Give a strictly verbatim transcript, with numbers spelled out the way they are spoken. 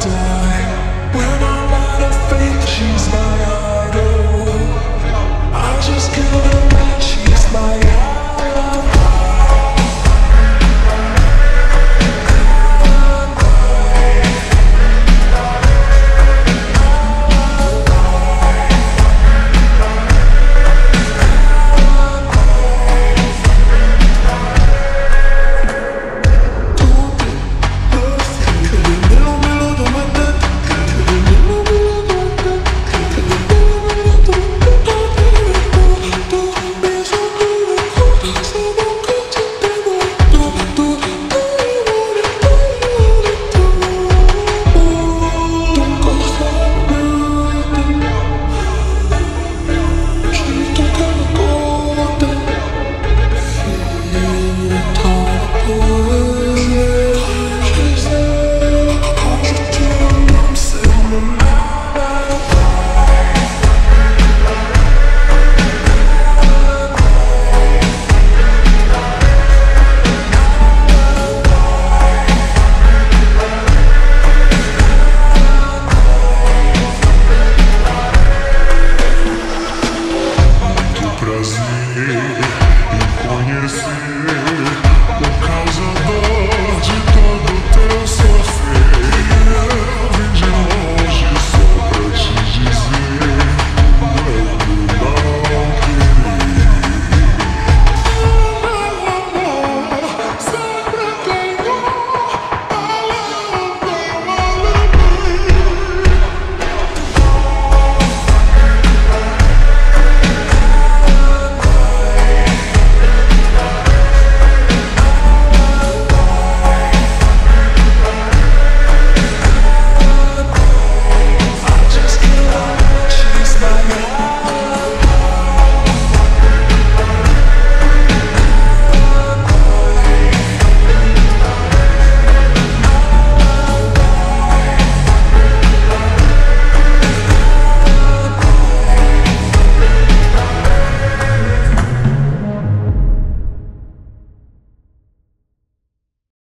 door. When